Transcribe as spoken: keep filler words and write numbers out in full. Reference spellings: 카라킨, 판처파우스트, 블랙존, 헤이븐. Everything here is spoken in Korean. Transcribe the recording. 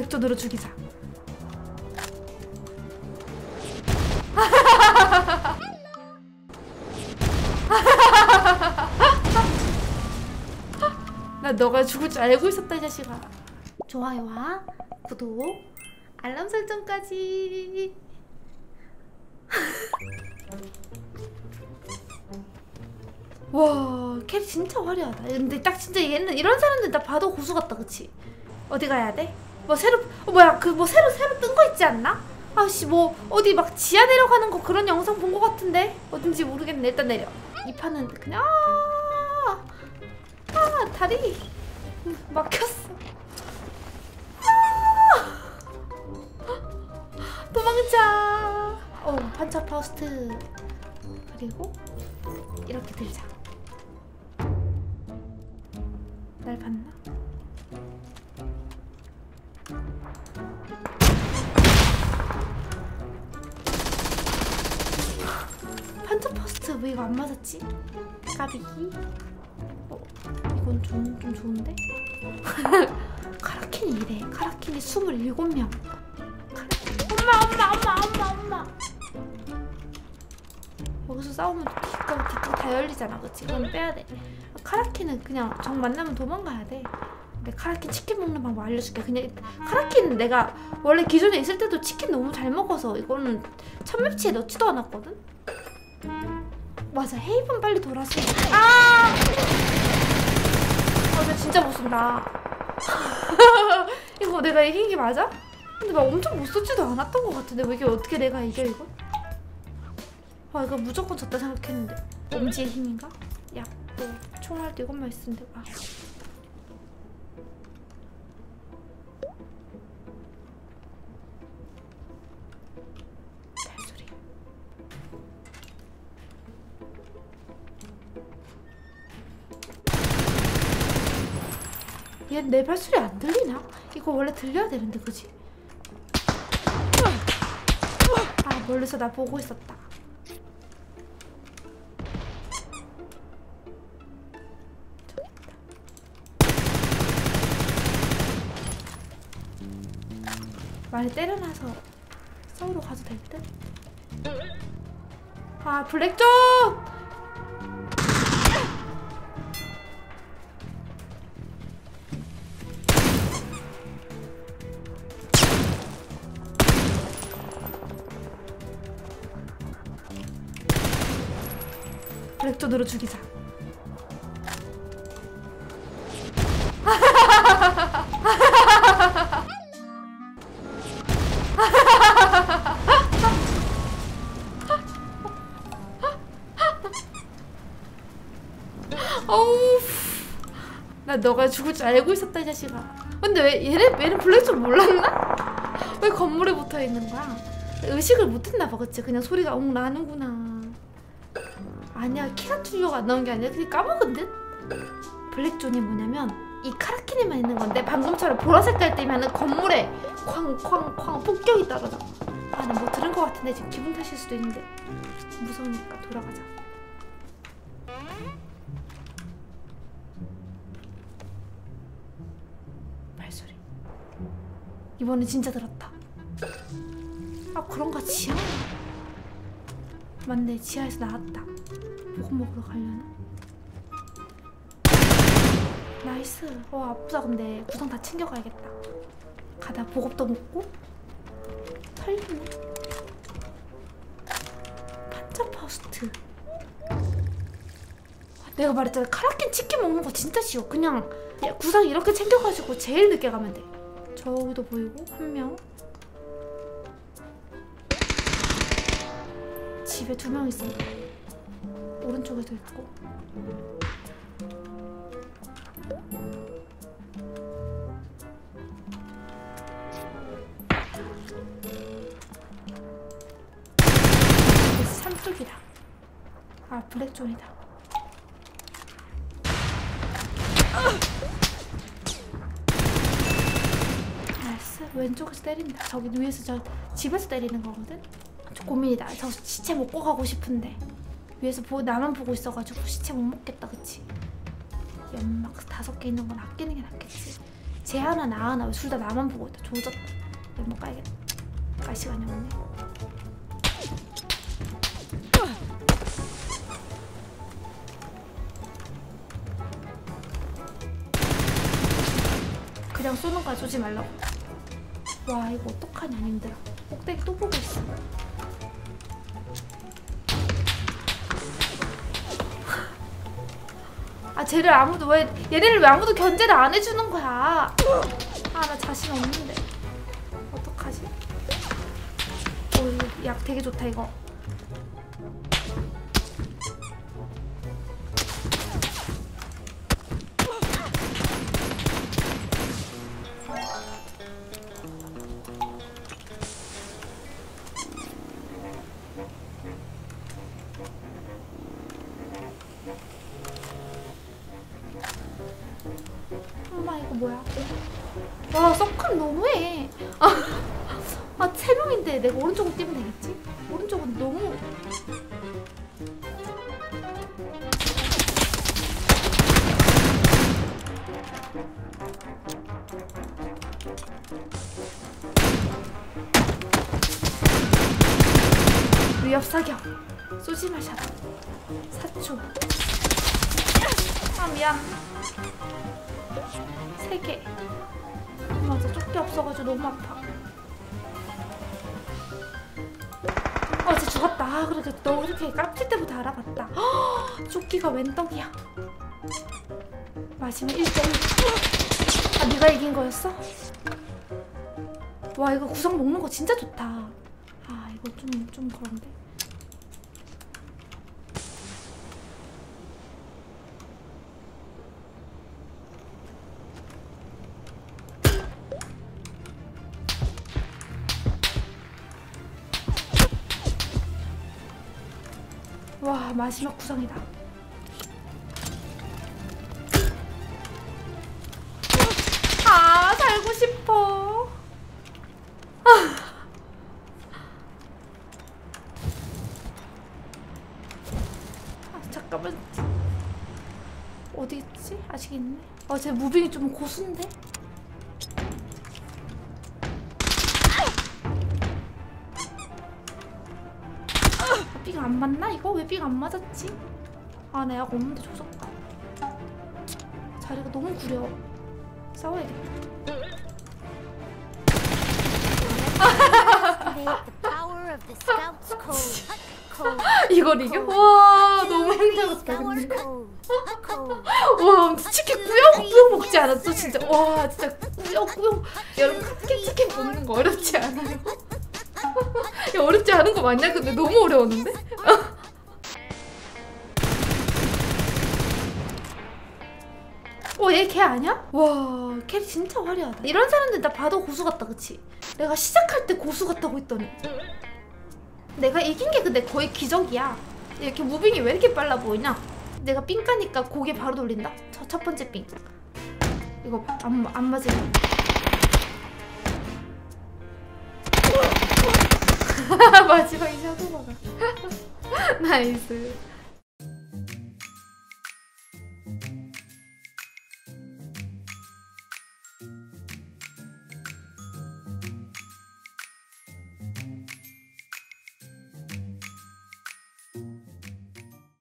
블랙존으로 죽이자. 나 너가 죽을 줄 알고 있었다 이 자식아. 좋아요와 구독, 알람 설정까지. 와, 캐리 진짜 화려하다. 근데 딱 진짜 얘는 이런 사람들 나 봐도 고수 같다, 그치? 어디 가야 돼? 뭐 새로 어, 뭐야 그 뭐 새로 새로 뜬 거 있지 않나? 아씨 뭐 어디 막 지하 내려가는 거 그런 영상 본 거 같은데 어딘지 모르겠네. 일단 내려. 이 판은 그냥 아, 아 다리 막혔어. 아, 도망자. 어 판처파우스트 그리고 이렇게 들자. 날 봤나? 판처파우스트 왜 이거 안 맞았지? 까비. 어, 이건 좀, 좀 좋은데? 카라킨이 이래. 카라킨이 이십칠 명. 카라킨. 엄마, 엄마, 엄마, 엄마, 엄마. 여기서 싸우면 뒷각, 뒷각 다 열리잖아, 그치? 그럼 빼야돼. 카라킨은 그냥 정 만나면 도망가야돼. 근데 카라킨 치킨 먹는 방법 알려줄게. 그냥 카라킨은 내가 원래 기존에 있을 때도 치킨 너무 잘 먹어서 이거는 천맵치에 넣지도 않았거든? 맞아, 헤이븐 빨리 돌아서. 아! 아, 나 진짜 못쏜다. 이거 내가 이긴 게 맞아? 근데 막 엄청 못쏘지도 않았던 것 같은데 왜 이게 어떻게 내가 이겨 이거? 아 이거 무조건 졌다 생각했는데 엄지의 힘인가? 약도 총알도 이것만 있으면 되고. 아. 발소리. 얘 내 발소리 안 들리나? 이거 원래 들려야 되는데 그지? 아 멀리서 나 보고 있었다. 말에 때려놔서 싸우러 가도 될 듯? 아 블랙존! 블랙존으로 죽이자. 어우, 나 너가 죽을 줄 알고 있었다 이 자식아. 근데 왜 얘네 얘는 블랙존 몰랐나? 왜 건물에 붙어 있는 거야? 의식을 못했나 봐, 그치? 그냥 소리가 웅 나는구나. 아니야, 키가 툴려가 안 나온 게 아니라 그냥 까먹은 듯. 블랙존이 뭐냐면 이 카라키니만 있는 건데 방금처럼 보라색깔 때면은 건물에 쾅쾅쾅 폭격이 따라다. 아, 나 뭐 들은 거 같은데 지금 기분 탓일 수도 있는데 무서우니까 돌아가자. 이번엔 진짜 들었다. 아 그런가 지하? 맞네 지하에서 나왔다. 보고 먹으러 가려나? 나이스. 와 아프다. 근데 구상 다 챙겨가야겠다. 가다 보급도 먹고 털리네. 판처파우스트. 내가 말했잖아 카라킨 치킨 먹는 거 진짜 쉬워. 그냥 구상 이렇게 챙겨가지고 제일 늦게 가면 돼. 저기도 보이고 한 명. 집에 두 명 있어. 오른쪽에도 있고. 산 쪽이다. 아 블랙존이다. 왼쪽에서 때린다. 저기 위에서 저 집에서 때리는 거거든? 저 고민이다. 저 시체 먹고 가고 싶은데 위에서 보, 나만 보고 있어가지고 시체 못 먹겠다, 그치? 연막 다섯 개 있는 건 아끼는 게 낫겠지? 쟤 하나 나 하나 둘 다 나만 보고 있다. 조졌다. 뭐 까야겠다. 깔 시간이 없네. 그냥 쏘는 거야. 쏘지 말라고. 와 이거 어떡하냐 님들아. 꼭대기 또 보고 있어. 아 쟤를 아무도 왜 얘네를 왜 아무도 견제를 안 해주는 거야. 아 나 자신 없는데 어떡하지. 오 이거 약 되게 좋다 이거. 엄마 이거 뭐야? 와 서클 너무해. 아 세 명인데 내가 오른쪽으로 뛰면 되겠지? 오른쪽은 너무. 위협 사격 소지마샷 사초. 아 미안. 세 개. 맞아, 조끼 없어가지고 너무 아파. 아, 쟤 죽었다. 아, 그래도 너 이렇게 깜칠 때부터 알아봤다. 허, 조끼가 웬 떡이야. 마지막 일 점. 아, 네가 이긴 거였어? 와, 이거 구성 먹는 거 진짜 좋다. 아, 이거 좀, 좀 그런데. 와 마지막 구성이다. 아 살고 싶어. 아. 아 잠깐만 어디 있지? 아직 있네. 아 쟤 무빙이 좀 고수인데? 삥 안 맞나? 이거 왜 삥 안 맞았지? 아 나 약 없는데 조졌다. 자리가 너무 구려. 싸워야겠다. 이걸 이겨? 와 너무 힘들었다. 와 치킨 꾸역꾸역 먹지 않았어 진짜. 와 진짜 꾸역꾸역. 여러분 카킨 치킨 먹는 거 어렵지 않아요? 야, 어렵지 않은 거 맞냐? 근데 너무 어려웠는데? 어, 얘 걔 아니야? 와, 걔 진짜 화려하다. 이런 사람들 나 봐도 고수 같다, 그치? 내가 시작할 때 고수 같다고 했더니 내가 이긴 게 근데 거의 기적이야. 이렇게 무빙이 왜 이렇게 빨라 보이냐? 내가 삥 까니까 고개 바로 돌린다? 저 첫 번째 삥 이거 안, 안 맞으면 마지막에 샤도마가 나이스.